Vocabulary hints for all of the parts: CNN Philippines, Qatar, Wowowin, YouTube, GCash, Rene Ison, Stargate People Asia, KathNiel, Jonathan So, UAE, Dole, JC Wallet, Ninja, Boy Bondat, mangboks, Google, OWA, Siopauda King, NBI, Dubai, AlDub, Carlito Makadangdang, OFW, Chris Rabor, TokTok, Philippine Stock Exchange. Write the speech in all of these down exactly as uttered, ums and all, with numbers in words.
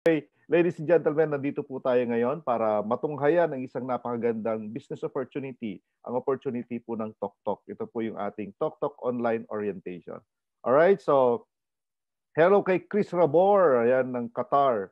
Okay, ladies and gentlemen, nandito po tayo ngayon para matunghayan ang isang napakagandang business opportunity, ang opportunity po ng TokTok. Ito po yung ating TokTok Online Orientation. Alright, so hello kay Chris Rabor, ayan, ng Qatar.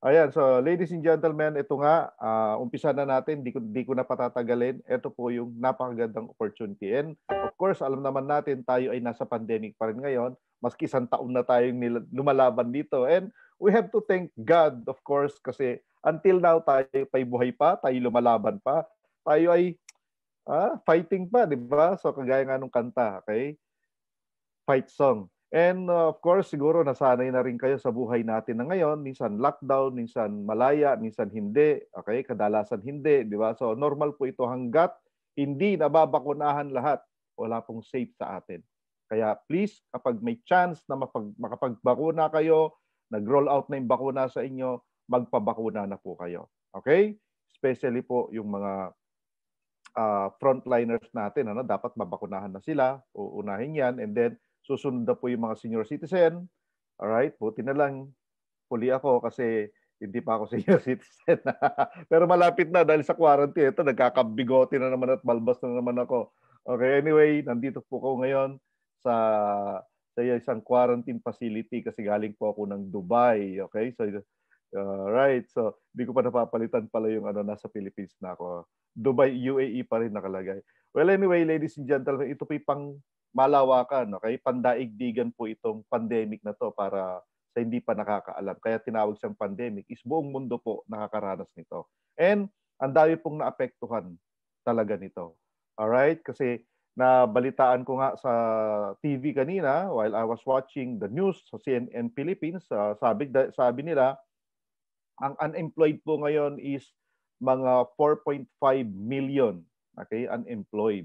Ayan, so ladies and gentlemen, ito nga, uh, umpisa na natin, di ko, di ko na patatagalin. Ito po yung napakagandang opportunity. And of course, alam naman natin, tayo ay nasa pandemic pa rin ngayon, maski isang taon na tayong lumalaban dito. And we have to thank God, of course, kasi until now tayo pa'y buhay pa, tayo lumalaban pa, tayo ay ah, fighting pa, di ba? So kagaya nga nung kanta, okay? Fight song. And uh, of course, siguro nasanay na rin kayo sa buhay natin na ngayon, minsan lockdown, minsan malaya, minsan hindi, okay? Kadalasan hindi, di ba? So normal po ito hanggat hindi nababakunahan lahat, wala pong safe sa atin. Kaya please, kapag may chance na mapag, makapagbakuna kayo, nag-roll out na yung bakuna sa inyo, magpabakuna na po kayo. Okay? Especially po yung mga uh, frontliners natin, ano? Dapat mabakunahan na sila, uunahin yan, and then susunod na po yung mga senior citizen. Alright? Buti na lang, huli ako kasi hindi pa ako senior citizen. Pero malapit na dahil sa quarantine, ito, nagkakabigote na naman at balbas na naman ako. Okay, anyway, nandito po ako ngayon sa... sa isang quarantine facility kasi galing po ako ng Dubai, okay? So, uh, right. So, di ko pa napapalitan pala yung ano, nasa Philippines na ako. Dubai, U A E pa rin nakalagay. Well, anyway, ladies and gentlemen, ito po pang malawakan, okay? Pandaigdigan po itong pandemic na to para sa hindi pa nakakaalam. Kaya tinawag siyang pandemic is buong mundo po nakakaranas nito. And ang dami pong naapektuhan talaga nito. Alright? Kasi na balitaan ko nga sa T V kanina while I was watching the news sa C N N Philippines, uh, sabi, sabi nila, ang unemployed po ngayon is mga four point five million, okay, unemployed.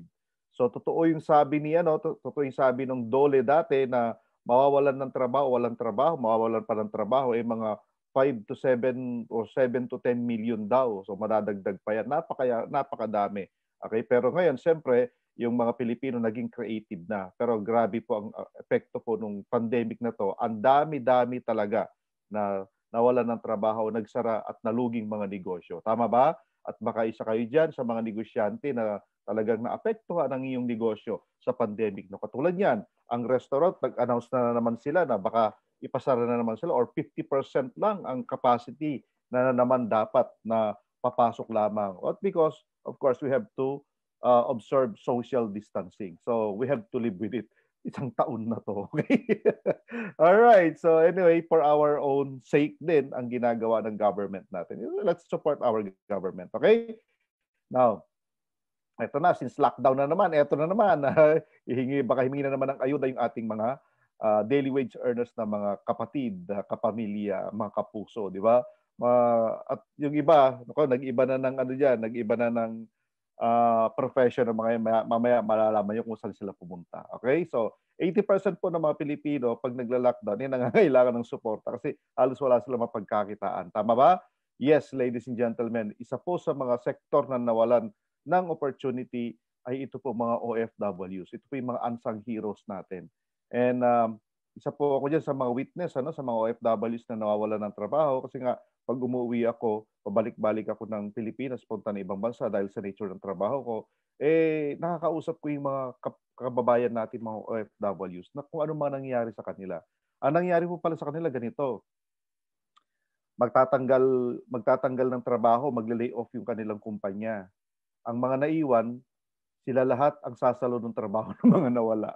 So totoo yung sabi niya, no? Totoo yung sabi ng Dole dati na mawawalan ng trabaho, walang trabaho, mawawalan pa ng trabaho, eh mga five to seven or seven to ten million daw. So madadagdag pa yan. Napaka, napakadami. Okay, pero ngayon, siyempre, yung mga Pilipino naging creative na. Pero grabe po ang epekto po nung pandemic na to. Ang dami-dami talaga na nawalan ng trabaho, nagsara at naluging mga negosyo. Tama ba? At baka isa kayo dyan sa mga negosyante na talagang naapektuhan ang iyong negosyo sa pandemic. No, katulad yan, ang restaurant, nag-announce na, na naman sila na baka ipasara na naman sila or fifty percent lang ang capacity na naman dapat na papasok lamang. But because, of course, we have to Uh, observe social distancing. So we have to live with it. Isang taon na to. Okay? All right. So anyway, for our own sake din ang ginagawa ng government natin. Let's support our government. Okay? Now, eto na. Since lockdown na naman, eto na naman. Ihingi, baka himingi na naman ng ayuda yung ating mga uh, daily wage earners na mga kapatid, kapamilya, mga kapuso. Di ba? Uh, at yung iba, nag-iba na ng ano dyan, nag-iba na ng Uh, profession ng mga mamaya malalaman nyo kung saan sila pumunta. Okay? So, eighty percent po ng mga Pilipino pag nagla-lockdown, yan ang nangangailangan ng suporta kasi halos wala sila mapagkakitaan. Tama ba? Yes, ladies and gentlemen, isa po sa mga sektor na nawalan ng opportunity ay ito po mga O F Ws. Ito po yung mga unsung heroes natin. And um, isa po ako dyan sa mga witness, ano, sa mga O F Ws na nawawalan ng trabaho kasi nga pag umuwi ako, pabalik-balik ako ng Pilipinas, punta na ibang bansa dahil sa nature ng trabaho ko, eh, nakakausap ko yung mga kababayan natin, mga O F Ws, na kung ano mga nangyayari sa kanila. Ang nangyayari po pala sa kanila, ganito. Magtatanggal, magtatanggal ng trabaho, magle-lay off yung kanilang kumpanya. Ang mga naiwan, sila lahat ang sasalo ng trabaho ng mga nawala.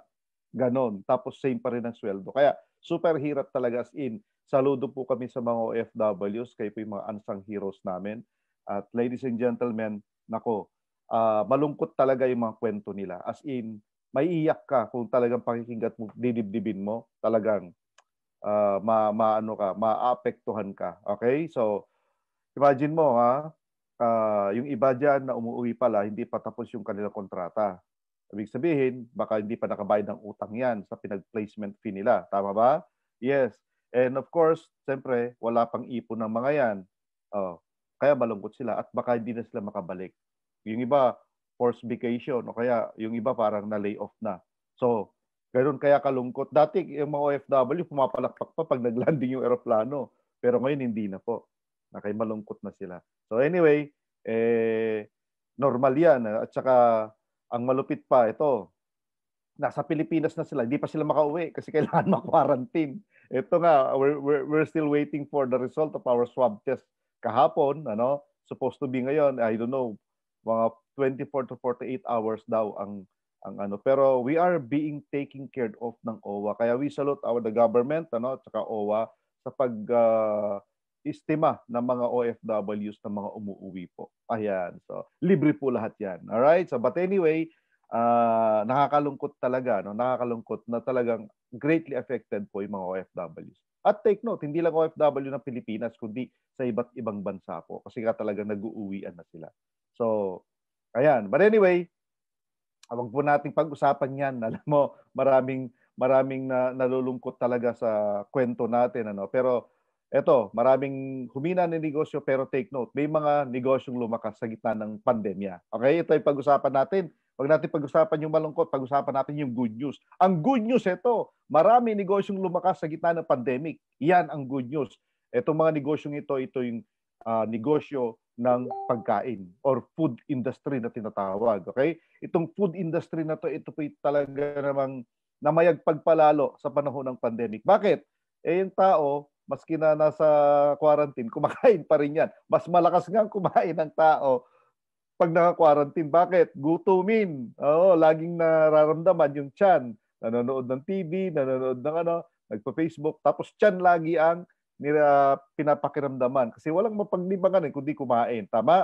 Ganon. Tapos same pa rin ang sweldo. Kaya super hirap talaga as in. Saludo po kami sa mga O F Ws, kayo po yung mga unsung heroes namin. At ladies and gentlemen, nako, uh, malungkot talaga yung mga kwento nila. As in, may iyak ka kung talagang pakikinggan mo, didibdibin mo, talagang uh, ma, ma, ano ka, maapektuhan ka. Okay? So, imagine mo, ha, uh, yung iba dyan na umuwi pala, hindi pa tapos yung kanilang kontrata. Ibig sabihin, baka hindi pa nakabayad ng utang yan sa pinag-placement fee nila. Tama ba? Yes. And of course, siyempre, wala pang ipon ng mga yan. Oh, kaya malungkot sila at baka hindi na sila makabalik. Yung iba, forced vacation o kaya yung iba parang na-layoff na. So, ganoon kaya kalungkot. Dati, yung mga O F W, pumapalakpak pa pag naglanding yung aeroplano. Pero ngayon hindi na po. Nakaimalungkot na sila. So anyway, eh, normal yan. At saka, ang malupit pa, ito, nasa Pilipinas na sila. Hindi pa sila makauwi kasi kailangan ma-quarantine. Ito nga, we're, we're, we're still waiting for the result of our swab test kahapon. Ano, supposed to be ngayon, I don't know, mga twenty-four to forty-eight hours daw ang, ang ano. Pero we are being taken care of ng O W A. Kaya we salute our the government, ano, at saka O W A sa pag... Uh, istima ng mga O F Ws na mga umuuwi po. Ayan. So, libre po lahat yan. Alright? So, but anyway, uh, nakakalungkot talaga. No? Nakakalungkot na talagang greatly affected po yung mga O F Ws. At take note, hindi lang O F W ng Pilipinas, kundi sa iba't ibang bansa po. Kasi ka talagang nag-uuwian na sila. So, ayan. But anyway, wag po nating pag-usapan yan. Alam mo, maraming, maraming na, nalulungkot talaga sa kwento natin. Ano? Pero, eto, maraming humina ng negosyo pero take note, may mga negosyong lumakas sa gitna ng pandemya. Okay, ito ay pag-usapan natin. Huwag natin pag-usapan yung malungkot, pag-usapan natin yung good news. Ang good news ito, marami negosyong lumakas sa gitna ng pandemic. Yan ang good news. Etong mga negosyong ito, ito yung uh, negosyo ng pagkain or food industry na tinatawag. Okay? Itong food industry na to, ito po talaga namang namayagpag palalo sa panahon ng pandemic. Bakit? Eh yung tao, maski na nasa quarantine, kumakain pa rin yan. Mas malakas nga kumain ng tao pag naka-quarantine. Bakit? Gutumin. Oo, laging nararamdaman yung tiyan. Nanonood ng T V, nanonood ng ano, nagpa-Facebook. Tapos tiyan lagi ang nila pinapakiramdaman. Kasi walang mapagnibangan eh, kundi kumain. Tama?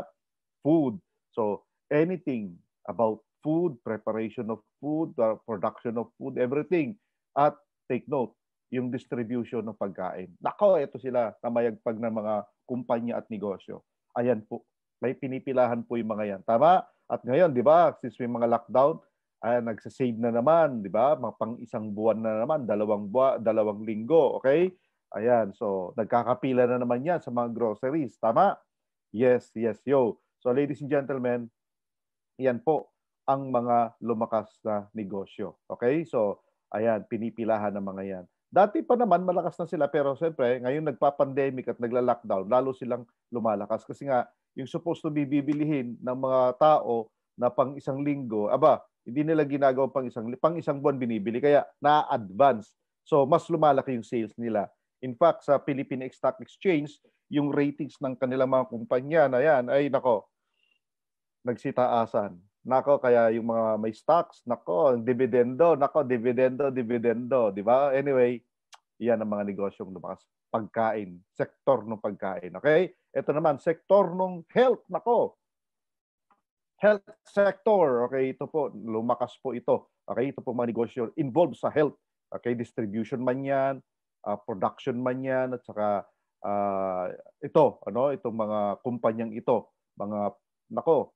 Food. So, anything about food, preparation of food, production of food, everything. At take note, yung distribution ng pagkain. Nako, ito sila, namayagpag ng mga kumpanya at negosyo. Ayan po, may pinipilahan po yung mga yan. Tama? At ngayon, di ba, since may mga lockdown, ayan, nagsasave na naman, di ba? Mga pang isang buwan na naman, dalawang buwan, dalawang linggo, okay? Ayan, so, nagkakapila na naman yan sa mga groceries. Tama? Yes, yes, yo. So, ladies and gentlemen, yan po ang mga lumakas na negosyo. Okay? So, ayan, pinipilahan ng mga yan. Dati pa naman, malakas na sila. Pero siyempre, ngayon nagpa-pandemic at nagla-lockdown, lalo silang lumalakas. Kasi nga, yung supposed to be bibilihin ng mga tao na pang isang linggo, aba, hindi nila ginagawa pang isang, pang isang buwan binibili. Kaya, na-advance. So, mas lumalaki yung sales nila. In fact, sa Philippine Stock Exchange, yung ratings ng kanilang mga kumpanya na yan, ay nako, nagsitaasan. Nako, kaya yung mga may stocks, nako, dividendo, nako, dividendo, dividendo, di ba? Anyway, yan ang mga negosyong lumakas. Pagkain, sektor ng pagkain, okay? Ito naman, sektor ng health, nako. Health sector, okay? Ito po, lumakas po ito. Okay, ito po mga negosyo involved sa health. Okay, distribution man yan, uh, production man yan, at saka uh, ito, ano, itong mga kumpanyang ito, mga, nako,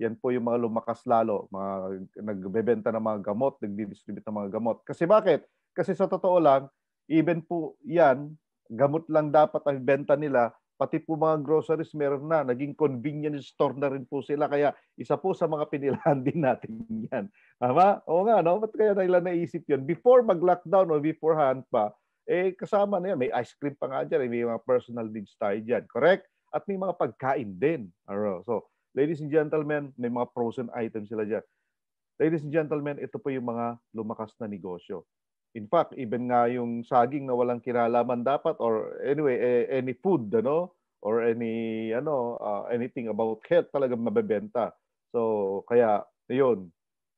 yan po yung mga lumakas lalo, mga nagbebenta ng mga gamot, nagdi-distribute ng mga gamot. Kasi bakit? Kasi sa totoo lang, even po yan, gamot lang dapat ang benta nila, pati po mga groceries meron na, naging convenience store na rin po sila. Kaya isa po sa mga pinilahan din natin yan. Tama? Oo nga, no? Ba't kaya nila naisip yun? Before mag-lockdown o beforehand pa, eh kasama na yan. May ice cream pa nga dyan, eh, may mga personal needs tayo dyan. Correct? At may mga pagkain din. So, ladies and gentlemen, may mga frozen items sila dyan. Ladies and gentlemen, ito po yung mga lumakas na negosyo. In fact, even nga yung saging na walang kinalaman dapat or anyway, any food, ano? Or any, ano, uh, anything about health talaga mabebenta. So, kaya, yun.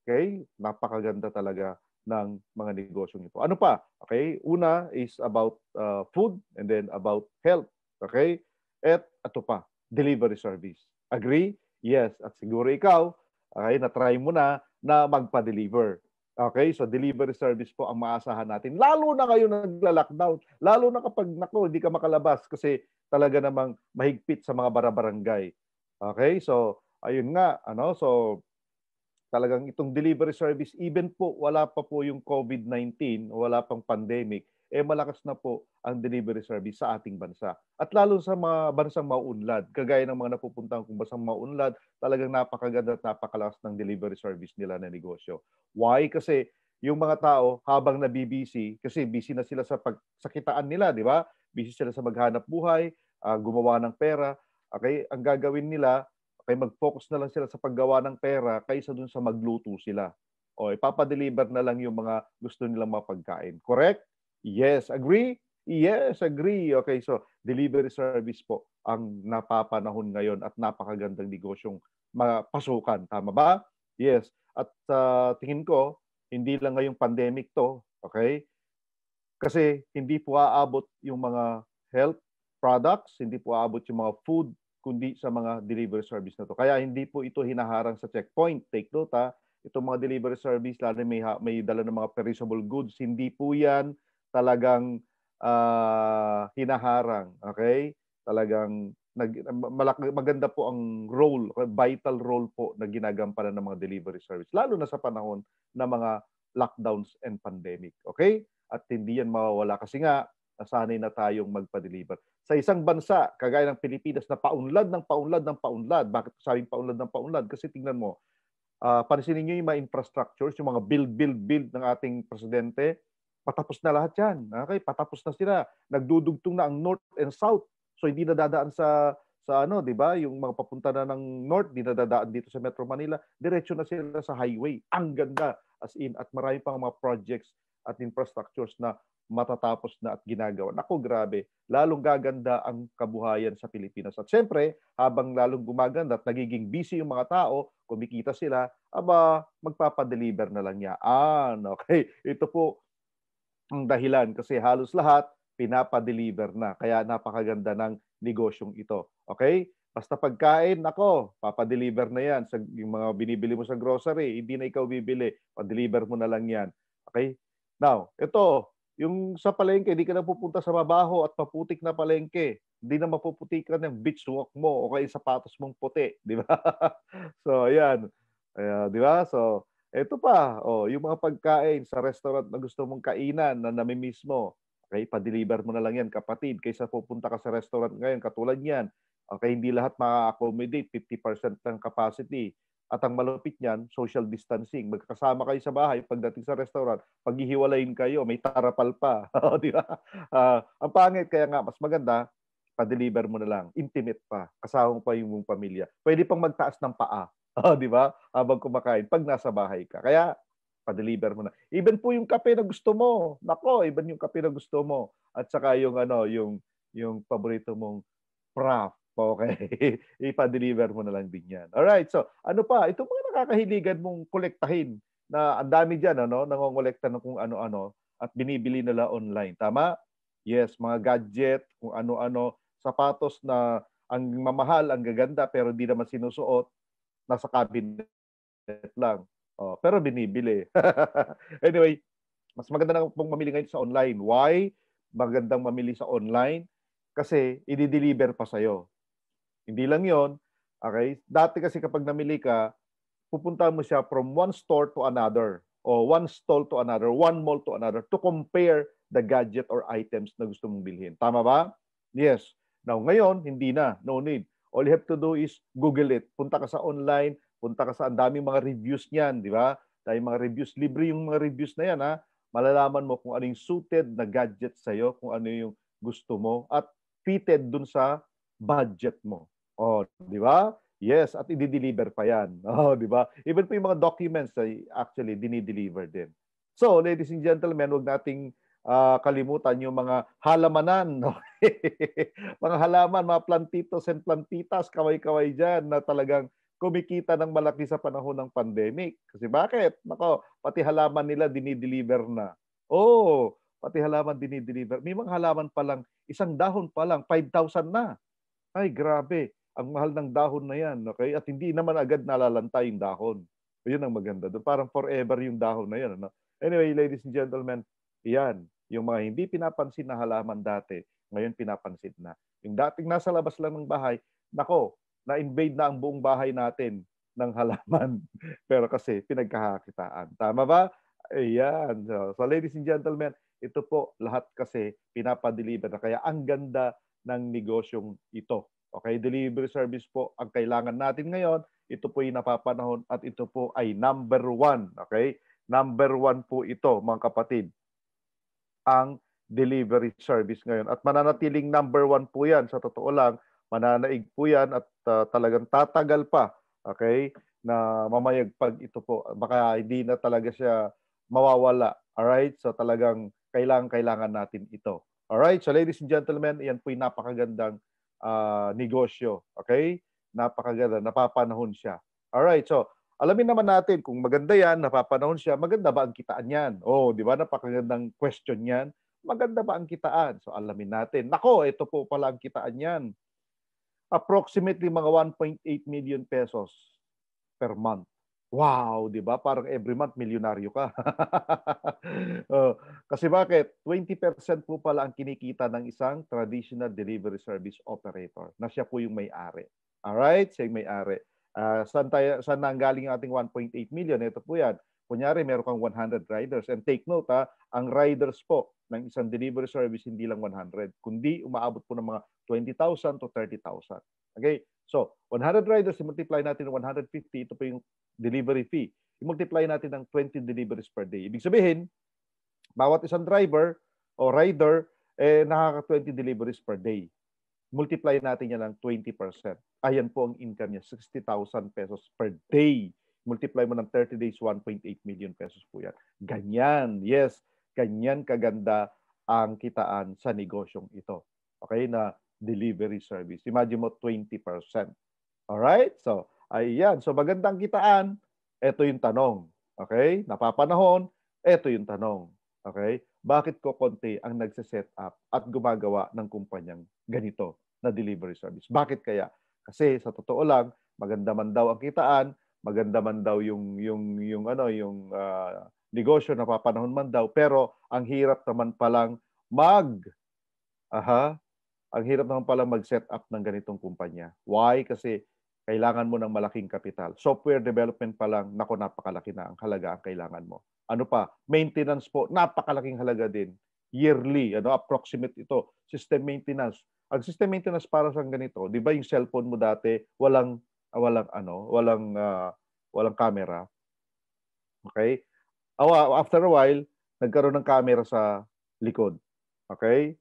Okay? Napakaganda talaga ng mga negosyo nito. Ano pa? Okay? Una is about uh, food and then about health. Okay? At ito pa, delivery service. Agree? Yes, at siguro ikaw, okay, na-try mo na na magpa-deliver. Okay, so delivery service po ang maasahan natin. Lalo na ngayon nagla-lockdown, lalo na kapag nako, hindi ka makalabas kasi talaga namang mahigpit sa mga bara-barangay. Okay, so ayun nga, ano, so talagang itong delivery service, even po wala pa po yung COVID nineteen, wala pang pandemic, eh malakas na po ang delivery service sa ating bansa. At lalo sa mga bansang mauunlad, kagaya ng mga napupuntahan kung bansang mauunlad, talagang napakaganda at napakalakas ng delivery service nila na negosyo. Why? Kasi yung mga tao habang nabibisi, kasi busy na sila sa pagsakitaan nila, di ba? busy sila sa maghanap buhay, uh, gumawa ng pera. Okay, ang gagawin nila, okay, mag-focus na lang sila sa paggawa ng pera kaysa dun sa magluto sila. O ipapadeliver na lang yung mga gusto nilang mga pagkain. Correct? Yes, agree? Yes, agree. Okay, so delivery service po ang napapanahon ngayon at napakagandang negosyong mapasukan. Tama ba? Yes. At uh, tingin ko, hindi lang ngayong pandemic to. Okay? Kasi hindi po aabot yung mga health products, hindi po aabot yung mga food, kundi sa mga delivery service na to. Kaya hindi po ito hinaharang sa checkpoint. Take note ha. Itong mga delivery service, lalo may, may dala ng mga perishable goods, hindi po yan talagang Uh, hinaharang, okay? Talagang nag, malak, maganda po ang role, vital role po na ginagampanan ng mga delivery service, lalo na sa panahon ng mga lockdowns and pandemic, okay? At hindi yan mawawala kasi nga nasanay na tayong magpa-deliver. Sa isang bansa, kagaya ng Pilipinas, na paunlad ng paunlad ng paunlad. Bakit sabing paunlad ng paunlad? Kasi tingnan mo, uh, pansinin nyo yung mga infrastructures, yung mga build, build, build ng ating presidente, patapos na lahat yan. Okay, patapos na sila. Nagdudugtong na ang north and south. So hindi nadadaan sa sa ano, 'di ba? Yung mga papunta na ng north, hindi nadadaan dito sa Metro Manila. Diretso na sila sa highway. Ang ganda as in, at marami pang mga projects at infrastructures na matatapos na at ginagawa. Naku, grabe. Lalong gaganda ang kabuhayan sa Pilipinas. At siyempre, habang lalong gumaganda at nagiging busy yung mga tao, kumikita sila, aba, magpapa-deliver na lang yan. Ah, okay. Ito po ang dahilan kasi halos lahat pinapa-deliver na. Kaya napakaganda ng negosyong ito. Okay? Basta pagkain, ako, papadeliver na yan. Sa, yung mga binibili mo sa grocery, hindi na ikaw bibili. Padeliver mo na lang yan. Okay? Now, ito, yung sa palengke, hindi ka na pupunta sa mabaho at maputik na palengke. Hindi na mapuputikan ng beach walk mo o kaya sapatos mong puti. Di ba? So, ayan. Uh, di ba? So, ito pa, oh, yung mga pagkain sa restaurant na gusto mong kainan na namimiss mo, okay, pa-deliver mo na lang yan, kapatid, kaysa pupunta ka sa restaurant ngayon, katulad yan. Okay, hindi lahat maka-accommodate, fifty percent ng capacity. At ang malupit niyan, social distancing. Magkasama kayo sa bahay, pagdating sa restaurant, paghihiwalayin kayo, may tarapal pa. Di ba? Uh, ang pangit, kaya nga, mas maganda, pa-deliver mo na lang. Intimate pa, kasama pa yung mong pamilya. Pwede pang magtaas ng paa. Oh, di ba? Habang kumakain, pag nasa bahay ka. Kaya, pa-deliver mo na. Even po yung kape na gusto mo. Nako, even yung kape na gusto mo. At saka yung, ano, yung, yung paborito mong prop. Okay? Ipa-deliver mo na lang din yan. Alright, so, ano pa? Ito mga nakakahiligan mong kolektahin na ang dami dyan, ano? Nangongolekta ng kung ano-ano at binibili nila online. Tama? Yes, mga gadget, kung ano-ano. Sapatos na ang mamahal, ang gaganda, pero di naman sinusuot. Nasa cabinet lang. Oh, pero binibili. Anyway, mas maganda na pong mamili ngayon sa online. Why? Magandang mamili sa online kasi i-deliver pa sa'yo. Hindi lang yon. Okay? Dati kasi kapag namili ka, pupunta mo siya from one store to another o one stall to another, one mall to another to compare the gadget or items na gusto mong bilhin. Tama ba? Yes. Now, ngayon, hindi na. No need. All you have to do is Google it. Punta ka sa online, punta ka sa ang daming mga reviews niyan, di ba? Dahil mga reviews, libre yung mga reviews na yan, ha? Malalaman mo kung ano yung suited na gadget sa'yo, kung ano yung gusto mo, at fitted dun sa budget mo. O, oh, di ba? Yes, at i-deliver pa yan. O, oh, di ba? Even po yung mga documents ay actually dinideliver din. So, ladies and gentlemen, huwag nating Uh, kalimutan yung mga halamanan. Mga halaman, mga plantitos and plantitas, kaway-kaway dyan na talagang kumikita ng malaki sa panahon ng pandemic. Kasi bakit? Nako, pati halaman nila dinideliver na. Oh, pati halaman dinideliver. May mga halaman pa lang, isang dahon pa lang, five thousand na. Ay, grabe. Ang mahal ng dahon na yan. Okay? At hindi naman agad nalalanta yung dahon. Yun ang maganda. Parang forever yung dahon na yan. Ano? Anyway, ladies and gentlemen, yan. Yung mga hindi pinapansin na halaman dati, ngayon pinapansin na. Yung dating nasa labas lang ng bahay, nako, na-invade na ang buong bahay natin ng halaman. Pero kasi pinagkakakitaan. Tama ba? Ayan. So, so ladies and gentlemen, ito po lahat kasi pinapadeliver na. Kaya ang ganda ng negosyong ito. Okay, delivery service po ang kailangan natin ngayon. Ito po yung napapanahon at ito po ay number one. Okay? Number one po ito, mga kapatid, ang delivery service ngayon. At mananatiling number one po yan, sa totoo lang, mananaig po yan at uh, talagang tatagal pa, okay, na mamayagpag ito po. Baka hindi na talaga siya mawawala. Alright? So talagang kailangan-kailangan natin ito. Alright? So ladies and gentlemen, yan po yung napakagandang uh, negosyo. Okay? Napakaganda. Napapanahon siya. Alright? So alamin naman natin kung maganda yan, napapanahon siya, maganda ba ang kitaan yan? Oh, di ba? Napakagandang question yan. Maganda ba ang kitaan? So alamin natin. Nako, ito po pala ang kitaan yan. Approximately mga one point eight million pesos per month. Wow, di ba? Parang every month, milyonaryo ka. uh, kasi bakit? twenty percent po pala ang kinikita ng isang traditional delivery service operator na siya po yung may-ari. Alright? Siya yung may-ari. Uh, saan, tayo, saan nanggaling ang ating one point eight million? Ito po yan. Kunyari, meron kang one hundred riders. And take note, ha, ang riders po ng isang delivery service, hindi lang one hundred, kundi umaabot po ng mga twenty thousand to thirty thousand. Okay? So, one hundred riders, multiply natin ng one hundred fifty, ito po yung delivery fee. I-multiply natin ng twenty deliveries per day. Ibig sabihin, bawat isang driver o rider, eh, nakaka-twenty deliveries per day. Multiply natin yan ng twenty percent. Ayan po ang income niya, sixty thousand pesos per day. Multiply mo ng thirty days, one point eight million pesos po yan. Ganyan, yes, ganyan kaganda ang kitaan sa negosyong ito. Okay, na delivery service. Imagine mo, twenty percent. Alright? So, ayan. So, magandang kitaan. Ito yung tanong. Okay? Napapanahon. Ito yung tanong. Okay? Bakit ko konti ang nagsiset up at gumagawa ng kumpanyang ganito na delivery service? Bakit kaya? Kasi sa totoo lang, maganda man daw ang kitaan, maganda man daw yung yung yung ano yung uh, negosyo, napapanahon man daw, pero ang hirap naman palang mag aha ang hirap naman palang mag-set up ng ganitong kumpanya. Why? Kasi kailangan mo ng malaking kapital. Software development pa lang, nako, napakalaki na ang halaga ang kailangan mo. Ano pa? Maintenance po, napakalaking halaga din. Yearly, ano, approximate ito, system maintenance. Ang system maintenance para sa ganito, 'di ba yung cellphone mo dati, walang walang ano, walang uh, walang camera. Okay? After a while, nagkaroon ng camera sa likod. Okay?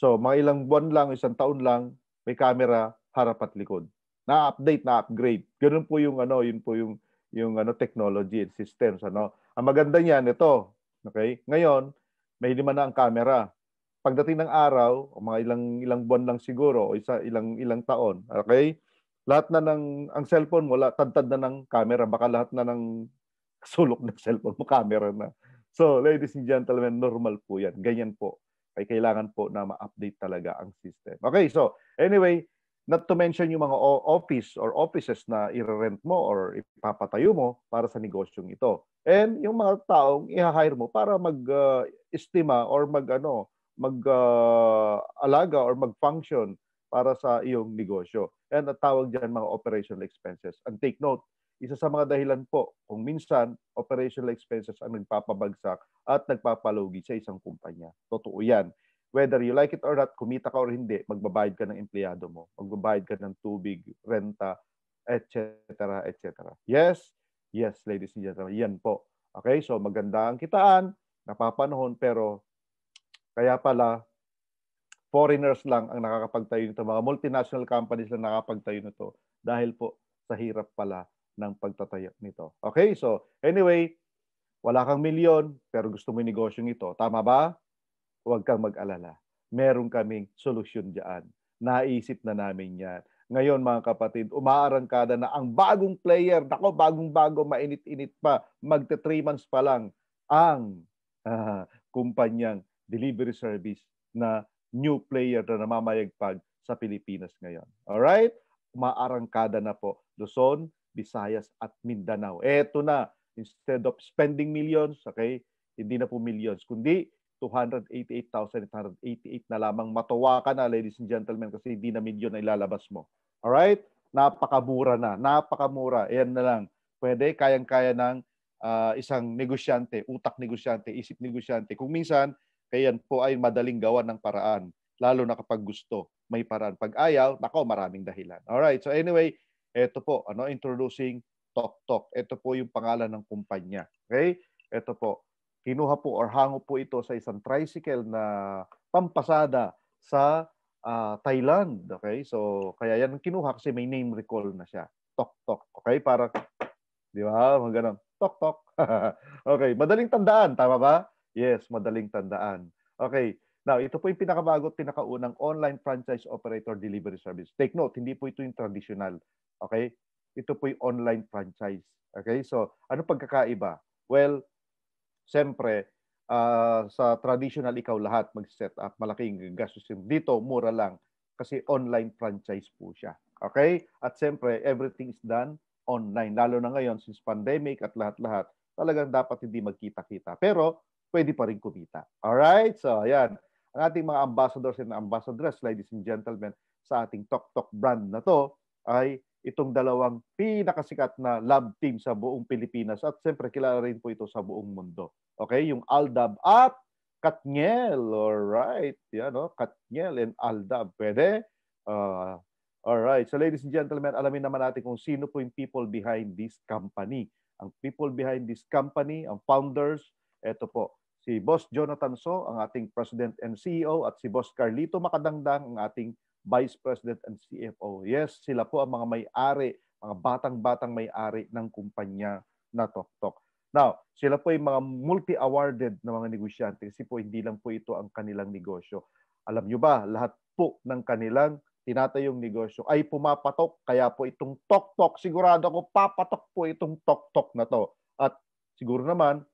So, mga ilang buwan lang, isang taon lang, may camera harap at likod. Na-update, na-upgrade. Ganoon po yung ano, yun po yung yung ano technology and systems, ano. Ang maganda niyan ito. Okay? Ngayon, may lima na ang camera. Pagdating ng araw, o mga ilang ilang buwan lang siguro, o isa ilang ilang taon, okay? Lahat na ng ang cellphone mo, tad-tad na ng camera, baka lahat na ng sulok ng cellphone mo, camera na. So, ladies and gentlemen, normal po yan. Ganyan po. Ay kailangan po na ma-update talaga ang system. Okay, so anyway, not to mention yung mga office or offices na i-rent mo or ipapatayo mo para sa negosyong ito. And yung mga taong i-hire mo para mag-estima uh, or mag-ano, mag-alaga uh, or mag-function para sa iyong negosyo. And tawag dyan mga operational expenses. And take note, isa sa mga dahilan po kung minsan operational expenses ang nagpapabagsak at nagpapalugi sa isang kumpanya. Totoo yan. Whether you like it or not, kumita ka or hindi, magbabayad ka ng empleyado mo, magbabayad ka ng tubig, renta, et cetera, et cetera. Yes? Yes, ladies and gentlemen. Yan po. Okay? So, maganda ang kitaan, napapanahon, pero kaya pala foreigners lang ang nakakapagtayo nito. Mga multinational companies lang nakakapagtayo nito dahil po sa hirap pala ng pagtatayo nito. Okay? So, anyway, wala kang milyon pero gusto mo yung negosyong ito. Tama ba? Huwag kang mag-alala. Meron kaming solusyon dyan. Naisip na namin yan. Ngayon, mga kapatid, umaarangkada na ang bagong player. Nako, bagong-bago, mainit-init pa. Magte-three months pa lang ang uh, kumpanyang delivery service na new player na namamayagpag sa Pilipinas ngayon. Alright? Umaarangkada na po Luzon, Visayas at Mindanao. Eto na. Instead of spending millions, okay, hindi na po millions, kundi two hundred eighty-eight thousand eight hundred eighty-eight na lamang. Matuwa ka na, ladies and gentlemen, kasi hindi na million na ilalabas mo. Alright? Napakamura na. Napakamura. Ayan na lang. Pwede, kayang-kaya ng uh, isang negosyante, utak negosyante, isip negosyante. Kung minsan, kaya yan po ay madaling gawa ng paraan. Lalo na kapag gusto, may paraan. Pag ayaw, nako, maraming dahilan. Alright, so anyway, ito po, ano, introducing TokTok. Ito po yung pangalan ng kumpanya. Okay? Ito po, Kinuha po or hango po ito sa isang tricycle na pampasada sa uh, Thailand. Okay? So, kaya yan ang kinuha kasi may name recall na siya. TokTok. Okay? Para, di ba? Magandang TokTok. Okay. Madaling tandaan. Tama ba? Yes, madaling tandaan. Okay. Now, ito po yung pinakabago at pinakaunang online franchise operator delivery service. Take note, hindi po ito yung traditional. Okay? Ito po yung online franchise. Okay? So, ano pagkakaiba? Well, siyempre, uh, sa traditional ikaw lahat mag-set up. Malaking gastos yun. Dito, mura lang. Kasi online franchise po siya. Okay? At siyempre, everything is done online. Lalo na ngayon, since pandemic at lahat-lahat, talagang dapat hindi magkita-kita. Pero, pwede pa rin kumita. Alright? So, ayan. Ang ating mga ambassadors and ambassadress, ladies and gentlemen, sa ating TokTok brand na to ay itong dalawang pinakasikat na lab team sa buong Pilipinas at siyempre kilala rin po ito sa buong mundo. Okay? Yung AlDub at KathNiel. Alright. Yan, no? KathNiel and AlDub. Pwede? Uh, alright. So ladies and gentlemen, alamin naman natin kung sino po yung people behind this company. Ang people behind this company, ang founders, ito po. Si Boss Jonathan So, ang ating President and C E O, at si Boss Carlito Makadangdang, ang ating Vice President and C F O. Yes, sila po ang mga may-ari, mga batang-batang may-ari ng kumpanya na TokTok. Now, sila po ay mga multi-awarded na mga negosyante kasi po hindi lang po ito ang kanilang negosyo. Alam nyo ba, lahat po ng kanilang tinatayong negosyo ay pumapatok. Kaya po itong TokTok, sigurado ako papatok po itong TokTok na to. At siguro naman,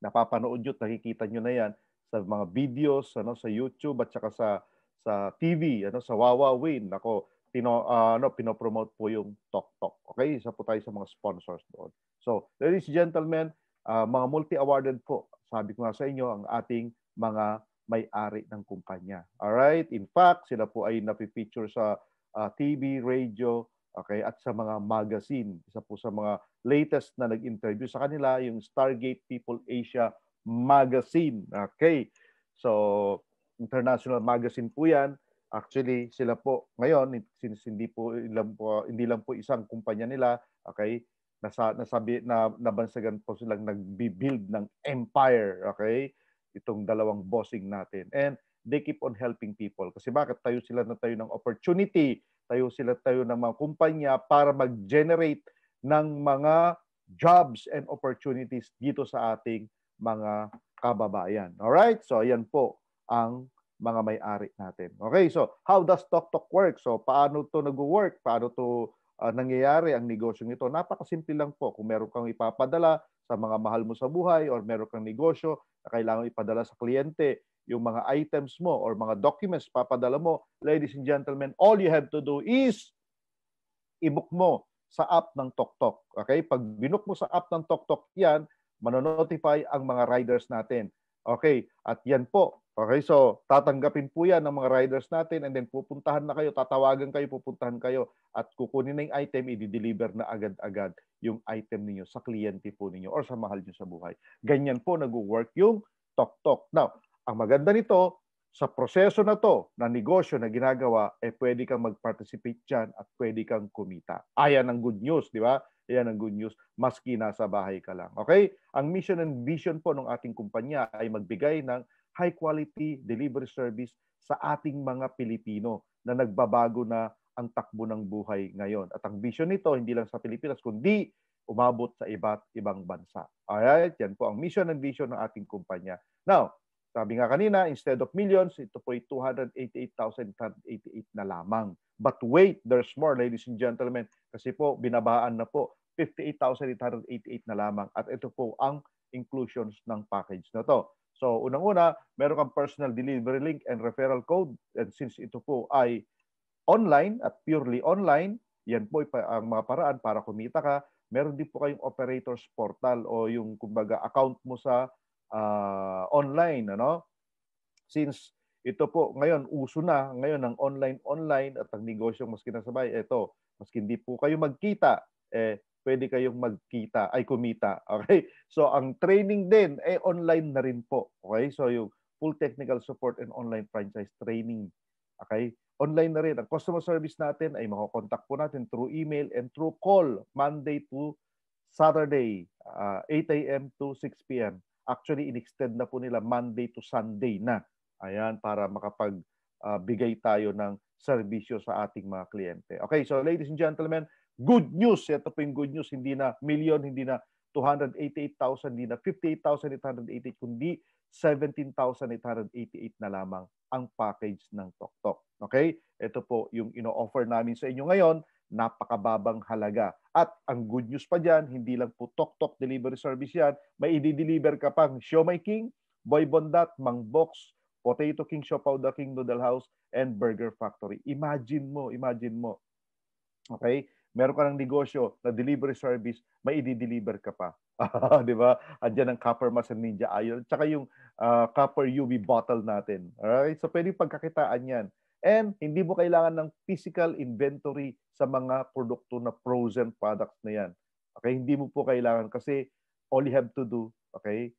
napapanood nyo, nakikita nyo na yan sa mga videos, ano, sa YouTube at saka sa sa T V, ano, sa Wowowin. Ako, pino, uh, ano, pinopromote po yung TokTok. Okay? Isa po tayo sa mga sponsors doon. So, ladies and gentlemen, uh, mga multi-awarded po, sabi ko nga sa inyo, ang ating mga may-ari ng kumpanya. Alright? In fact, sila po ay napifeature sa uh, T V, radio, okay, at sa mga magazine. Isa po sa mga latest na nag-interview sa kanila, yung Stargate People Asia magazine. Okay. So, international magazine po yan. Actually, sila po ngayon, since hindi po, hindi lang po isang kumpanya nila, okay, nasa, nasabi, na, nabansagan po silang nag-build ng empire. Okay. Itong dalawang bossing natin. And they keep on helping people. Kasi bakit tayo sila na tayo ng opportunity, tayo sila tayo ng mga kumpanya para mag-generate ng mga jobs and opportunities dito sa ating mga kababayan. Alright? So, ayan po ang mga may-ari natin. Okay, so how does TokTok work? So, paano to nag-work? Paano to uh, nangyayari ang negosyo nito? Napakasimple lang po. Kung meron kang ipapadala sa mga mahal mo sa buhay or meron kang negosyo na kailangan ipadala sa kliyente, yung mga items mo or mga documents papadala mo, ladies and gentlemen, all you have to do is i-book mo sa app ng TokTok. Okay? Pag binook mo sa app ng TokTok, yan, manonotify ang mga riders natin. Okay? At yan po. Okay? So, tatanggapin po yan ng mga riders natin and then pupuntahan na kayo, tatawagan kayo, pupuntahan kayo at kukunin na yung item, i-deliver na agad-agad yung item niyo sa kliyente po ninyo or sa mahal niyo sa buhay. Ganyan po nag-work yung TokTok. Now, ang maganda nito, sa proseso na to, na negosyo na ginagawa, eh pwede kang mag-participate dyan at pwede kang kumita. Ayan ang good news, di ba? Ayan ang good news, maski nasa bahay ka lang. Okay? Ang mission and vision po ng ating kumpanya ay magbigay ng high-quality delivery service sa ating mga Pilipino na nagbabago na ang takbo ng buhay ngayon. At ang vision nito, hindi lang sa Pilipinas, kundi umabot sa iba't ibang bansa. Alright? Yan po ang mission and vision ng ating kumpanya. Now, sabi nga kanina, instead of millions, ito po ay two hundred eighty-eight thousand eighty-eight na lamang. But wait, there's more, ladies and gentlemen. Kasi po, binabaan na po, fifty-eight thousand eight hundred eighty-eight na lamang. At ito po ang inclusions ng package na to. So, unang-una, meron kang personal delivery link and referral code. And since ito po ay online at purely online, yan po ang mga paraan para kumita ka. Meron din po kayong operators portal o yung kumbaga account mo sa Uh, online, ano? Since ito po ngayon uso na ngayon ang online online at ang negosyo maski nasabay, ito maski hindi po kayo magkita, eh pwede kayong magkita ay kumita. Okay, so ang training din eh online na rin po. Okay, so yung full technical support and online franchise training, okay, online na rin. Ang customer service natin ay makokontakt po natin through email and through call Monday to Saturday, uh, eight A M to six P M Actually, in-extend na po nila Monday to Sunday na. Ayan, para makapagbigay uh, tayo ng serbisyo sa ating mga kliyente. Okay, so ladies and gentlemen, good news. Ito po yung good news. Hindi na million, hindi na two hundred eighty-eight thousand, hindi na fifty-eight thousand eight hundred eighty-eight, kundi seventeen thousand eight hundred eighty-eight na lamang ang package ng TokTok. Okay? Ito po yung ino-offer namin sa inyo ngayon. Napakababang halaga. At ang good news pa dyan, hindi lang po TokTok delivery service yan. May i-deliver ka pang Siomay King, Boy Bondat, Mang Box, Potato King, Siopauda King, Noodle House, and Burger Factory. Imagine mo, imagine mo. Okay? Meron ka ng negosyo na delivery service, may i-deliver ka pa. Di ba? Andyan ang Copper Mass and Ninja Iron, tsaka yung uh, Copper U V bottle natin. Alright? So pwede pagkakitaan yan. And hindi mo kailangan ng physical inventory sa mga produkto na frozen products na yan. Okay? Hindi mo po kailangan kasi all you have to do, okay,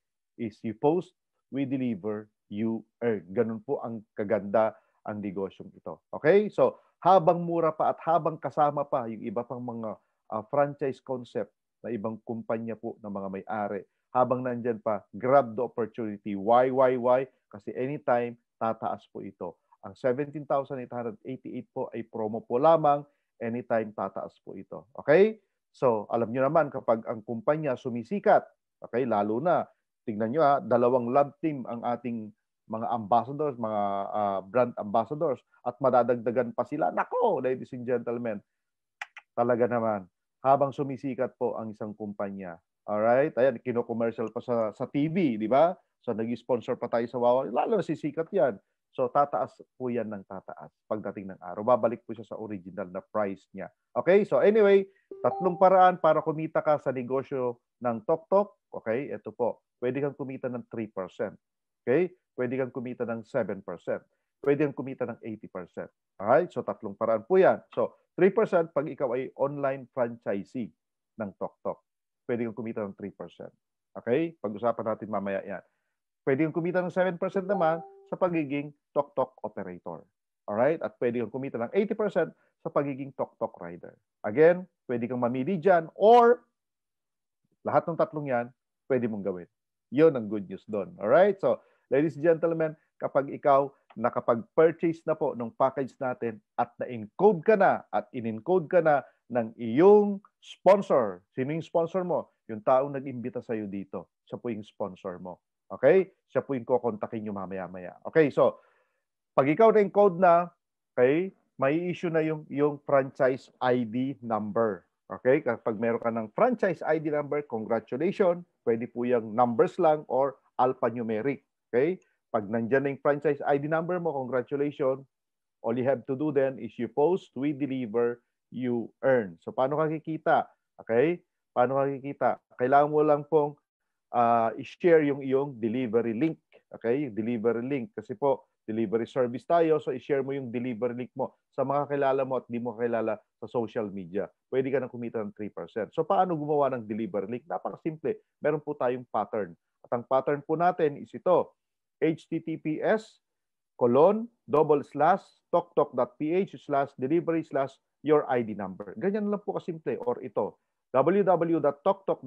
is you post, we deliver, you earn. Ganun po ang kaganda ang negosyong ito. Okay? So, habang mura pa at habang kasama pa yung iba pang mga uh, franchise concept na ibang kumpanya po ng mga may-ari, habang nandyan pa, grab the opportunity. Why, why, why? Kasi anytime, tataas po ito. Ang seventeen thousand eight hundred eighty-eight po ay promo po lamang. Anytime tataas po ito. Okay? So, alam nyo naman kapag ang kumpanya sumisikat, okay, lalo na, tingnan nyo ha, dalawang love team ang ating mga ambassadors, mga uh, brand ambassadors, at madadagdagan pa sila. Nako, ladies and gentlemen, talaga naman, habang sumisikat po ang isang kumpanya. Alright? Ayan, kino-commercial pa sa, sa T V, di ba? So, nag-sponsor pa tayo sa Wawa. Lalo na sisikat yan. So, tataas po yan ng tataas pagdating ng araw. Babalik po siya sa original na price niya. Okay? So, anyway, tatlong paraan para kumita ka sa negosyo ng TokTok. Okay? Ito po. Pwede kang kumita ng three percent. Okay? Pwede kang kumita ng seven percent. Pwede kang kumita ng eighty percent. Alright? So, tatlong paraan po yan. So, three percent pag ikaw ay online franchisee ng TokTok. Pwede kang kumita ng three percent. Okay? Pag-usapan natin mamaya yan. Pwede kang kumita ng seven percent naman sa pagiging TokTok operator. Alright? At pwede kang kumita ng eighty percent sa pagiging TokTok rider. Again, pwede kang mamili dyan or lahat ng tatlong yan, pwede mong gawin. Yun ang good news doon. Alright? So, ladies and gentlemen, kapag ikaw nakapag-purchase na po ng package natin at na-encode ka na at in-encode ka na ng iyong sponsor. Sino yung sponsor mo? Yung taong nag-imbita sa'yo dito. Siya po yung sponsor mo. Okay? Siya po yung kukontakin nyo mamaya-maya. Okay, so, pag ikaw na-encode na, okay, may issue na yung, yung franchise I D number. Okay? Kapag meron ka ng franchise I D number, congratulations, pwede po yung numbers lang or alphanumeric. Okay? Pag nandyan na yung franchise I D number mo, congratulations, all you have to do then is you post, we deliver, you earn. So, paano ka kikita? Okay? Paano ka kikita? Kailangan mo lang pong Uh, i-share yung iyong delivery link. Okay? Yung delivery link. Kasi po, delivery service tayo. So, i-share mo yung delivery link mo sa mga kilala mo at di mo kilala sa social media. Pwede ka nang kumita ng three percent. So, paano gumawa ng delivery link? Napakasimple. Meron po tayong pattern. At ang pattern po natin is ito. H T T P S colon double slash toktok.ph slash delivery slash your I D number. Ganyan lang po kasimple. Or ito. www.toktok.ph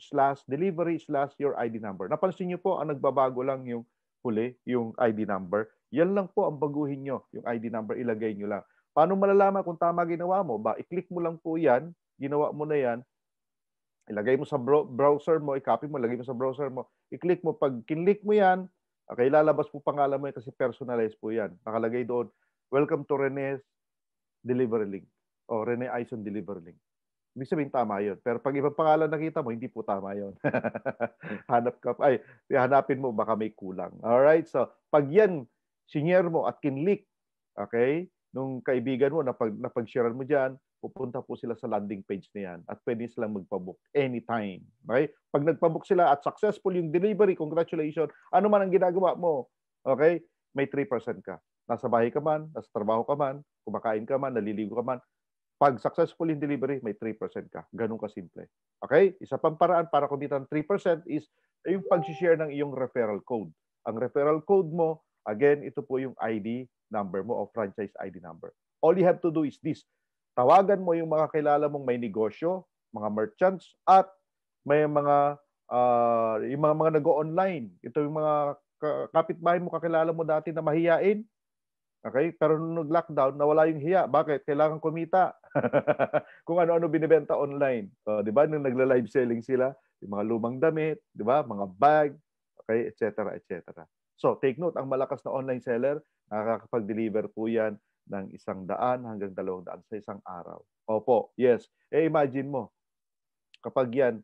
slash delivery slash your I D number. Napansin nyo po, ang nagbabago lang yung huli, yung I D number. Yan lang po ang baguhin nyo, yung I D number, ilagay nyo lang. Paano malalaman kung tama ginawa mo? Ba, i-click mo lang po yan, ginawa mo na yan, ilagay mo sa browser mo, i-copy mo, ilagay mo sa browser mo, i-click mo, pag kinlik mo yan, okay, lalabas po pangalan mo yan kasi personalized po yan. Nakalagay doon, welcome to Rene's delivery link o Rene Ison delivery link. Ibig sabihin tama yun. Pero pag ibang pangalan nakita mo, hindi po tama yun. Hanap ka, ay, hanapin mo, baka may kulang. Alright? So, pag yan, sinyer mo at kinlik, okay, nung kaibigan mo, napag, napag-sharean mo dyan, pupunta po sila sa landing page na yan at pwede silang magpabook anytime. Okay? Pag nagpabook sila at successful yung delivery, congratulations, ano man ang ginagawa mo, okay, may three percent ka. Nasa bahay ka man, nasa trabaho ka man, kumakain ka man, naliligo ka man, pag successful in delivery, may three percent ka. Ganun kasimple. Okay? Isa pang paraan para kumita ng three percent is yung pag-share ng iyong referral code. Ang referral code mo, again, ito po yung I D number mo o franchise I D number. All you have to do is this. Tawagan mo yung mga kilala mong may negosyo, mga merchants, at may mga uh, yung mga, mga nag-o-online, ito yung mga kapitbahay mo, kakilala mo dati na mahiyain. Okay? Pero nung nag-lockdown, nawala yung hiya. Bakit? Kailangan kumita. Kung ano-ano binibenta online. So, di ba? Nung nagla-live selling sila, yung mga lumang damit, di ba? Mga bag, okay, et cetera, et cetera. So, take note, ang malakas na online seller, nakakapag-deliver po yan ng isang daan hanggang dalawang daan sa isang araw. Opo, yes. Eh, imagine mo, kapag yan,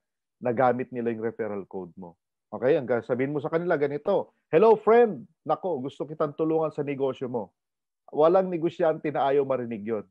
nagamit nila yung referral code mo. Okay? Ang sabihin mo sa kanila, ganito, hello, friend! Nako, gusto kitang tulungan sa negosyo mo. Walang negosyante na ayaw marinig yon.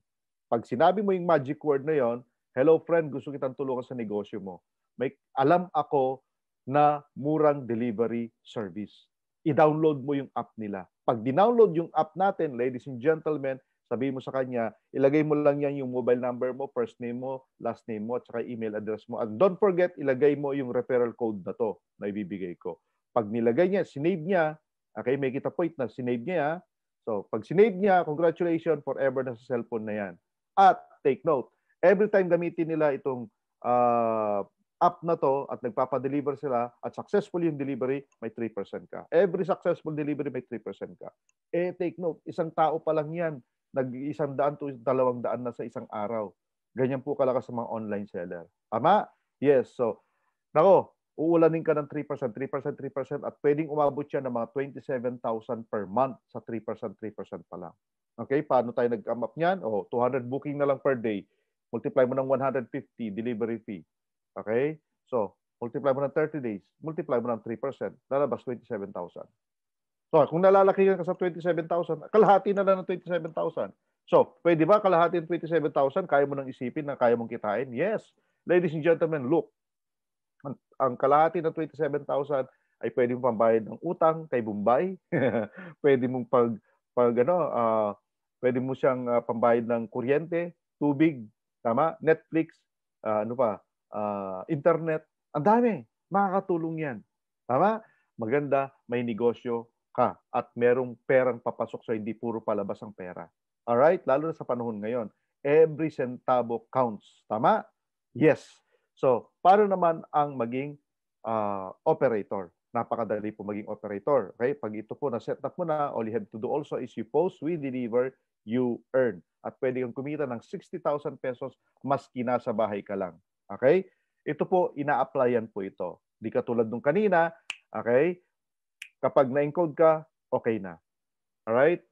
Pag sinabi mo yung magic word na yon, hello, friend, gusto kitang tulungan sa negosyo mo. May alam ako na murang delivery service. I-download mo yung app nila. Pag di-download yung app natin, ladies and gentlemen, sabihin mo sa kanya, ilagay mo lang yan yung mobile number mo, first name mo, last name mo, at saka email address mo. And don't forget, ilagay mo yung referral code na to na ibibigay ko. Pag nilagay niya, sinave niya, okay, may kita point na sinave niya. So, pag sinave niya, congratulations, forever na sa cellphone na yan. At take note, every time gamitin nila itong uh, app na to at nagpapadeliver sila at successful yung delivery, may three percent ka. Every successful delivery, may three percent ka. Eh, take note, isang tao pa lang yan, nag-isang daan to dalawang daan na sa isang araw. Ganyan po kalakas sa mga online seller. Tama? Yes. So, nako, uulanin ka ng three percent, three percent, three percent at pwedeng umabot siya ng mga twenty-seven thousand per month sa three percent, three percent pa lang. Okay? Paano tayo nag-come up niyan? O, two hundred booking na lang per day. Multiply mo ng one hundred fifty delivery fee. Okay? So, multiply mo ng thirty days. Multiply mo ng three percent. Lalabas twenty-seven thousand. So, kung nalalaki ka sa twenty-seven thousand, kalahati na lang ng twenty-seven thousand. So, pwede ba kalahati ng twenty-seven thousand? Kaya mo nang isipin na kaya mong kitain? Yes. Ladies and gentlemen, look. Ang, ang kalahati ng twenty-seven thousand ay pwede mong pambayad ng utang kay Bombay. Pwede mong pag, pag ano, uh, pwede mo siyang uh, pambayad ng kuryente, tubig, tama? Netflix, uh, ano pa? Uh, internet, ang dami, makakatulong yan. Tama? Maganda, may negosyo ka at merong perang papasok sa hindi puro palabas ang pera. Alright? Lalo na sa panahon ngayon. Every centavo counts. Tama? Yes. So, paano naman ang maging uh, operator? Napakadali po maging operator. Okay? Pag ito po na-set up mo na, all you have to do also is you post, we deliver, you earn. At pwede kang kumita ng sixty thousand pesos maski nasa bahay ka lang. Okay? Ito po, ina-applyan po ito. Di katulad nung kanina, okay? Kapag na-encode ka, okay na. Alright?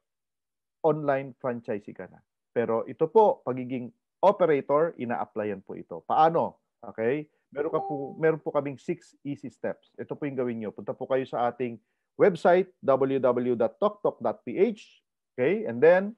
Online franchisee ka na. Pero ito po, pagiging operator, ina-applyan po ito. Paano? Okay? Meron, ka po, meron po kaming six easy steps. Ito po yung gawin nyo. Punta po kayo sa ating website, w w w dot tok tok dot p h. Okay? And then,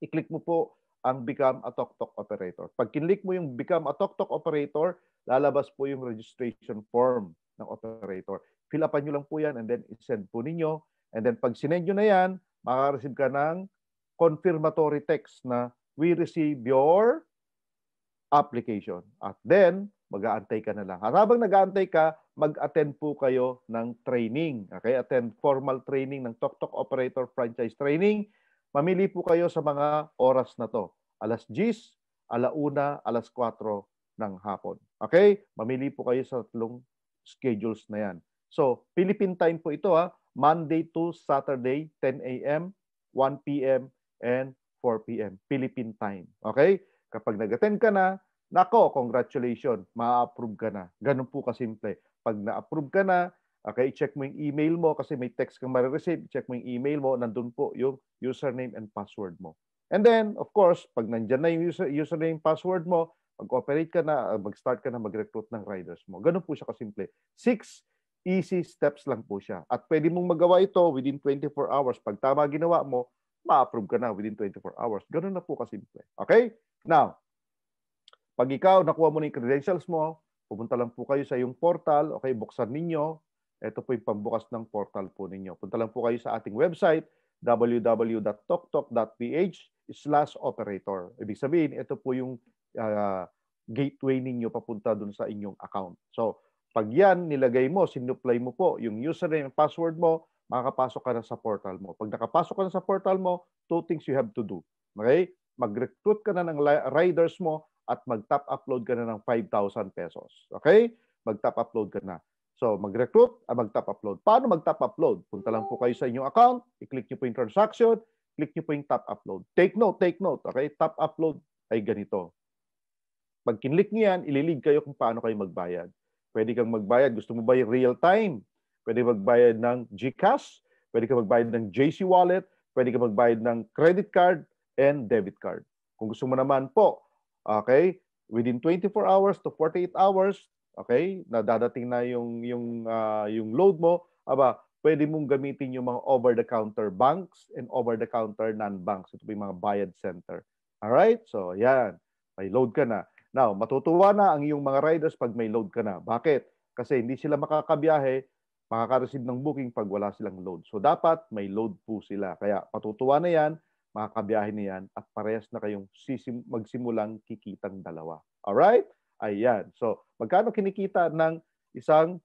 i-click mo po ang Become a TokTok Operator. Pag kinlik mo yung Become a TokTok Operator, lalabas po yung registration form ng operator. Fill upan nyo lang po yan and then i-send po ninyo. And then pag sinend nyo na yan, makaka-receive ka ng confirmatory text na we receive your application. At then, mag-aantay ka na lang. At habang nag-aantay ka, mag-attend po kayo ng training. Okay? Attend formal training ng TokTok Operator Franchise Training. Mamili po kayo sa mga oras na to. alas diyes, alauna, alas kwatro ng hapon. Okay? Mamili po kayo sa tatlong schedules na yan. So, Philippine time po ito ha. Monday to Saturday, ten a m, one p m, and four p m Philippine time. Okay? Kapag nag-attend ka na, nako, congratulations, ma-approve ka na. Ganun po kasimple. Pag na-approve ka na, okay, check mo yung email mo kasi may text kang marireceive. Check mo yung email mo, nandun po yung username and password mo. And then, of course, pag nandyan na yung user, username, password mo, mag-operate ka na, mag-start ka na, mag-recruit ng riders mo. Ganun po siya kasimple. Six easy steps lang po siya. At pwede mong magawa ito within twenty-four hours. Pag tama ginawa mo, ma-approve ka na within twenty-four hours. Ganun na po kasimple. Okay? Now, pag ikaw, nakuha mo na yung credentials mo, pupunta lang po kayo sa iyong portal. Okay, buksan ninyo. Ito po yung pambukas ng portal po ninyo. Punta lang po kayo sa ating website, w w w dot tok tok dot p h slash operator. Ibig sabihin, ito po yung uh, gateway ninyo papunta dun sa inyong account. So, pag yan, nilagay mo, sinuplay mo po yung username and password mo, makakapasok ka na sa portal mo. Pag nakapasok ka na sa portal mo, two things you have to do. Okay? Mag-recruit ka na ng riders mo at mag-top upload ka na ng five thousand pesos. Okay? Mag-top upload ka na. So, mag-recruit at mag-top-upload. Paano mag-top-upload? Punta lang po kayo sa inyong account, i-click nyo po yung transaction, click nyo po yung top-upload. Take note, take note. Okay? Top-upload ay ganito. Pag kinlik nyo yan, ililig kayo kung paano kayo magbayad. Pwede kang magbayad. Gusto mo ba yung real-time? Pwede magbayad ng GCash, pwede ka magbayad ng J C Wallet, pwede ka magbayad ng credit card and debit card. Kung gusto mo naman po, okay, within twenty-four hours to forty-eight hours, okay, nadadating na yung yung uh, yung load mo, aba, pwede mong gamitin yung mga over-the-counter banks and over-the-counter non-banks. Ito po yung mga bayad center. Alright? So, yan. May load ka na. Now, matutuwa na ang iyong mga riders pag may load ka na. Bakit? Kasi hindi sila makakabiyahe, makaka-receive ng booking pag wala silang load. So, dapat may load po sila. Kaya, matutuwa na yan, makakabiyahe na yan, at parehas na kayong magsimulang kikitang dalawa. Alright? Ayan. So, magkano kinikita ng isang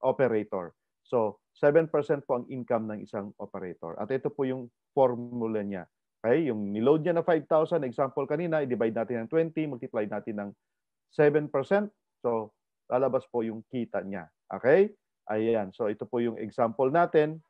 operator? So, seven percent po ang income ng isang operator. At ito po yung formula niya. Okay? Yung niload niya na five thousand, example kanina, i-divide natin ng twenty, multiply natin ng seven percent. So, lalabas po yung kita niya. Okay? Ayan. So, ito po yung example natin.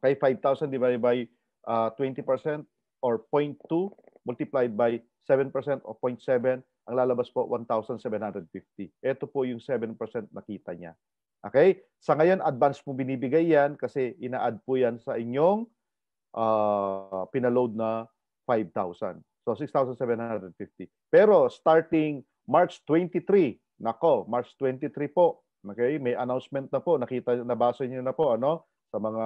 Okay? five thousand divided by uh, twenty percent or zero point two multiplied by seven percent or zero point seven. Ang lalabas po, one thousand seven hundred fifty. Ito po yung seven percent nakita niya. Okay? Sa ngayon, advance mo binibigay yan kasi ina-add po yan sa inyong uh, pinaload na five thousand. So, six thousand seven hundred fifty. Pero, starting March twenty-three, nako, March twenty-three po, okay, may announcement na po. Nakita, nabasa niyo na po, ano, sa mga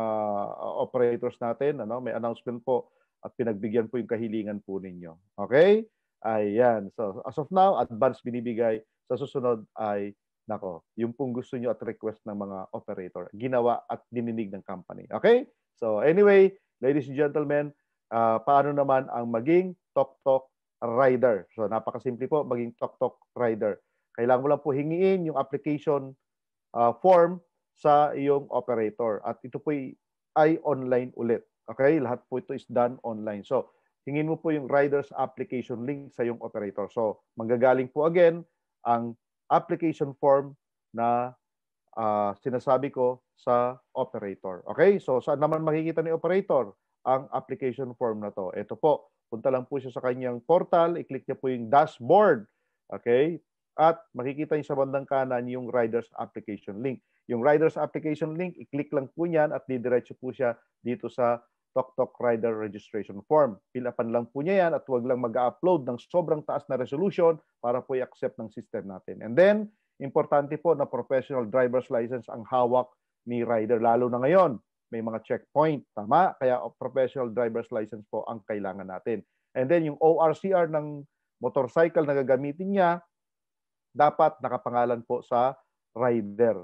operators natin, ano, may announcement po at pinagbigyan po yung kahilingan po ninyo. Okay? Ayan. So, as of now, advance binibigay. Sa susunod ay, nako, yung pong gusto nyo at request ng mga operator. Ginawa at dininig ng company. Okay? So, anyway, ladies and gentlemen, uh, paano naman ang maging TokTok rider? So, napakasimple po, maging TokTok rider. Kailangan mo lang po hingiin yung application uh, form sa iyong operator. At ito po ay online ulit. Okay? Lahat po ito is done online. So, hingin mo po yung rider's application link sa yung operator. So, manggagaling po again ang application form na uh, sinasabi ko sa operator. Okay? So, saan naman makikita ni operator ang application form na to? Ito po. Punta lang po siya sa kanyang portal. I-click niya po yung dashboard. Okay? At makikita niya sa bandang kanan yung rider's application link. Yung rider's application link, i-click lang po niyan at didiretso po siya dito sa TokTok Rider Registration Form. Pilapan lang po niya yan at huwag lang mag-upload ng sobrang taas na resolution para po i-accept ng system natin. And then, importante po na professional driver's license ang hawak ni rider. Lalo na ngayon, may mga checkpoint. Tama? Kaya professional driver's license po ang kailangan natin. And then, yung O R C R ng motorcycle na gagamitin niya, dapat nakapangalan po sa rider.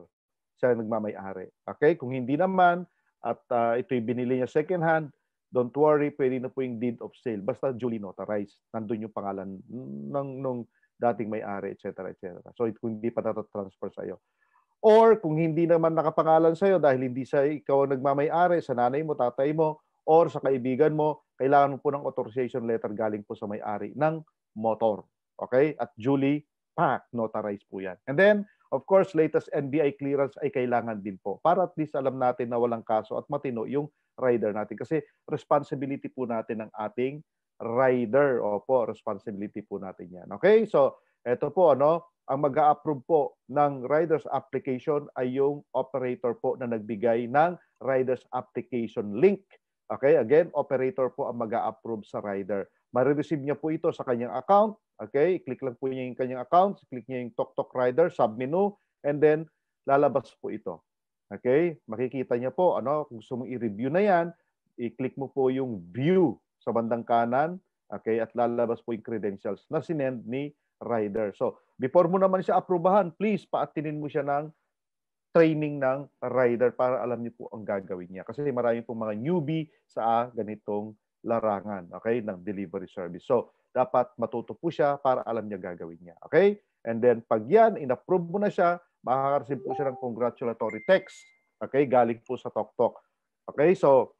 Siya ang nagmamayari. Okay? Kung hindi naman, at uh, ito'y binili niya second hand, don't worry, pwede na po yung deed of sale. Basta duly notarized. Nandun yung pangalan ng nung dating may-ari, et cetera et cetera. So, it, kung hindi pa natatransfer sa'yo. Or kung hindi naman nakapangalan sa'yo dahil hindi sa ikaw ang nagmamay-ari, sa nanay mo, tatay mo, or sa kaibigan mo, kailangan mo po ng authorization letter galing po sa may-ari ng motor. Okay? At duly pack, notarized po yan. And then, of course, latest N B I clearance ay kailangan din po para at least alam natin na walang kaso at matino yung rider natin. Kasi responsibility po natin ng ating rider. Opo, responsibility po natin yan. Okay? So, eto po, ano, ang mag-a-approve po ng rider's application ay yung operator po na nagbigay ng rider's application link. Okay? Again, operator po ang mag-a-approve sa rider. Marireceive niya po ito sa kanyang account. Okay, click lang po niya yung kanyang account, click niya yung TokTok Rider, submenu, and then lalabas po ito. Okay, makikita niya po, ano, kung gusto mong i-review na yan, i-click mo po yung view sa bandang kanan, okay, at lalabas po yung credentials na sinend ni Rider. So, before mo naman siya aprubahan, please, paatinin mo siya ng training ng Rider para alam niyo po ang gagawin niya. Kasi marami pong mga newbie sa ganitong larangan, okay, ng delivery service. So, dapat matuto po siya para alam niya gagawin niya. Okay? And then, pag yan, in-approve mo na siya, makaka-receive po siya ng congratulatory text. Okay? Galing po sa TokTok. Okay? So,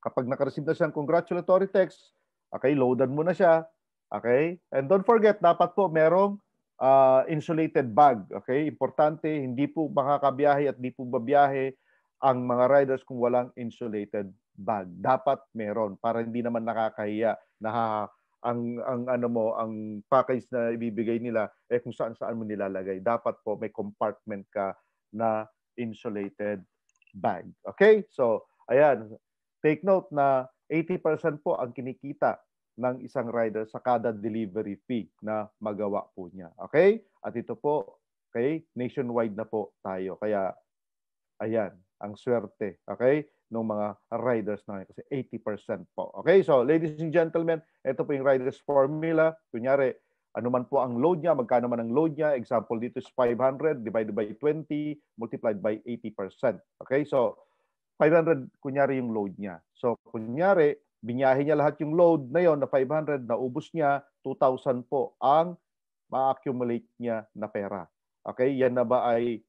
kapag nakareceive na siya ng congratulatory text, okay, loadan mo na siya. Okay? And don't forget, dapat po merong uh, insulated bag. Okay? Importante, hindi po makakabiyahe at hindi po babiyahe ang mga riders kung walang insulated bag. Dapat meron para hindi naman nakakahiya na ang ang ano mo, ang package na ibibigay nila eh kung saan-saan mo nilalagay. Dapat po may compartment ka na insulated bag. Okay? So, ayan, take note na eighty percent po ang kinikita ng isang rider sa kada delivery fee na magawa po niya. Okay? At ito po, okay, nationwide na po tayo. Kaya, ayan, ang swerte, okay, ng mga riders na yun. Kasi eighty percent po. Okay? So, ladies and gentlemen, ito po yung riders formula. Kunyari, ano man po ang load niya, magkano man ang load niya. Example dito is five hundred divided by twenty multiplied by eighty percent. Okay? So, five hundred, kunyari yung load niya. So, kunyari, binyahin niya lahat yung load na yon na five hundred, naubos niya, two thousand po ang ma-accumulate niya na pera. Okay? Yan na ba ay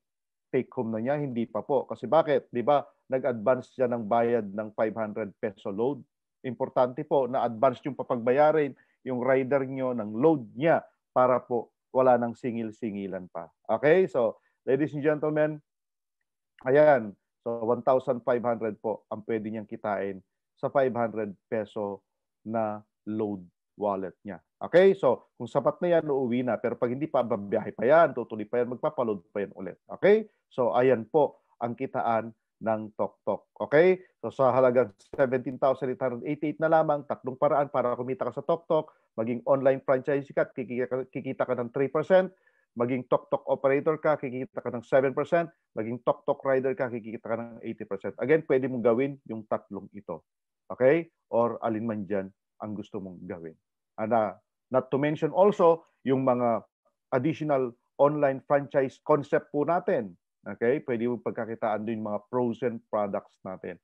take-home na niya? Hindi pa po. Kasi bakit? Di ba, nag-advance siya ng bayad ng five hundred peso load. Importante po na advance yung papagbayarin yung rider niyo ng load niya para po wala nang singil-singilan pa. Okay? So, ladies and gentlemen, ayan. So, one thousand five hundred po ang pwede niyang kitain sa five hundred peso na load wallet niya. Okay? So, kung sapat na yan, uuwi na. Pero pag hindi pa, babiyahe pa yan, tutuloy pa yan, magpapaload pa yan ulit. Okay? So, ayan po ang kitaan ng TokTok. Okay? So, sa halagang seventeen thousand eight hundred eighty-eight na lamang, tatlong paraan para kumita ka sa TokTok, maging online franchisee ka, kikita ka ng three percent, maging TokTok operator ka, kikita ka ng seven percent, maging TokTok rider ka, kikita ka ng eighty percent. Again, pwede mong gawin yung tatlong ito. Okay? Or alin man dyan ang gusto mong gawin. And, uh, not to mention also, yung mga additional online franchise concept po natin. Okay? Pwede mong pagkakitaan doon yung mga frozen products natin.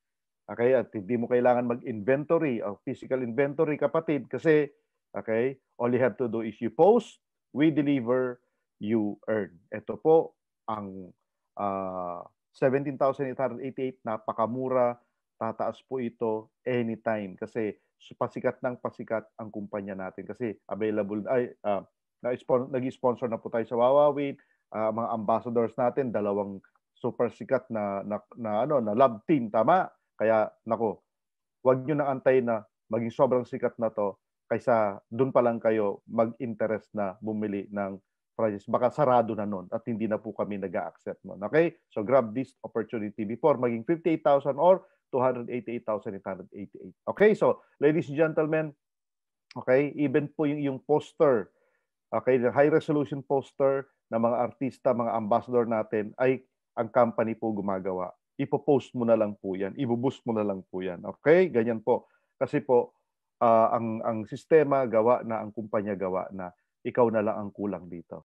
Okay? At hindi mo kailangan mag-inventory o physical inventory, kapatid, kasi okay, all you have to do is you post, we deliver, you earn. Ito po ang uh, seventeen thousand eight hundred eighty-eight, napakamura, tataas po ito anytime kasi pasikat ng pasikat ang kumpanya natin kasi available ay uh, nag-sponsor na po tayo sa Wowowin, uh, mga ambassadors natin, dalawang super sikat na, na na ano na love team, tama? Kaya nako, wag niyo nang antayin na maging sobrang sikat na to kaysa doon pa lang kayo mag-interest na bumili ng prices, baka sarado na nun at hindi na po kami nag-a-accept nun. Okay? So grab this opportunity before maging fifty-eight thousand or two hundred eighty-eight thousand eight hundred eighty-eight. Okay? So ladies and gentlemen, okay, even po yung, yung poster, okay, the high resolution poster na mga artista, mga ambassador natin ay ang company po gumagawa. Ipo-post mo na lang po yan. Ibo-boost mo na lang po yan. Okay? Ganyan po. Kasi po uh, ang ang sistema gawa na, ang kumpanya gawa na. Ikaw na lang ang kulang dito.